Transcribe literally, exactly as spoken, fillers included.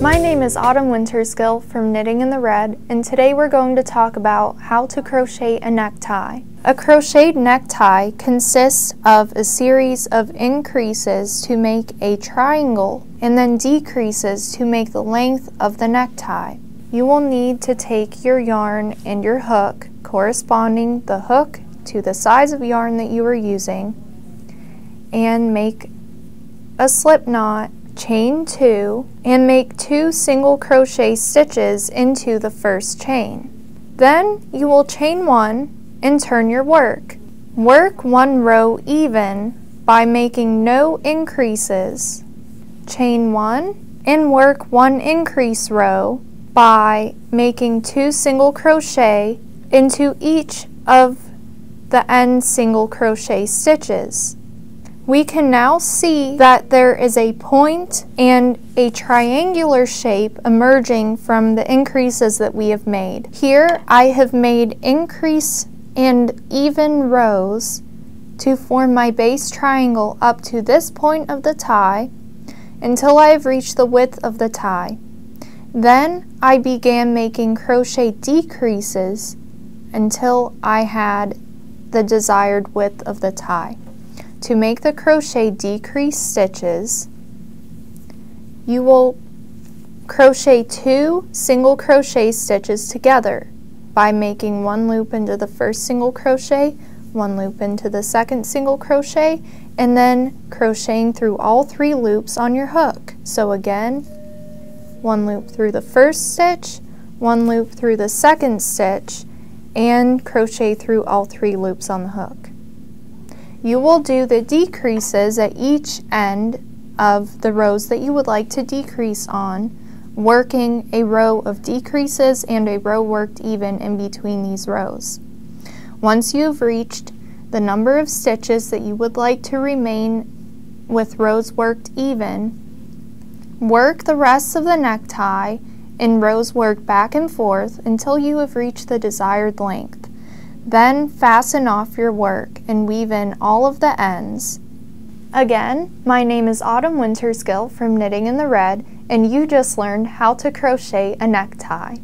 My name is Autumn Wintersgill from Knitting in the Red, and today we're going to talk about how to crochet a necktie. A crocheted necktie consists of a series of increases to make a triangle and then decreases to make the length of the necktie. You will need to take your yarn and your hook, corresponding the hook to the size of yarn that you are using, and make a slip knot, chain two, and make two single crochet stitches into the first chain. Then you will chain one and turn your work. Work one row even by making no increases. Chain one and work one increase row by making two single crochet into each of the end single crochet stitches. We can now see that there is a point and a triangular shape emerging from the increases that we have made. Here I have made increase and even rows to form my base triangle up to this point of the tie until I have reached the width of the tie. Then I began making crochet decreases until I had the desired width of the tie. To make the crochet decrease stitches, you will crochet two single crochet stitches together by making one loop into the first single crochet, one loop into the second single crochet, and then crocheting through all three loops on your hook. So again, one loop through the first stitch, one loop through the second stitch, and crochet through all three loops on the hook. You will do the decreases at each end of the rows that you would like to decrease on, working a row of decreases and a row worked even in between these rows. Once you've reached the number of stitches that you would like to remain with rows worked even, work the rest of the necktie in rows worked back and forth until you have reached the desired length. Then fasten off your work and weave in all of the ends. Again, my name is Autumn Wintersgill from Knitting in the Red, and you just learned how to crochet a necktie.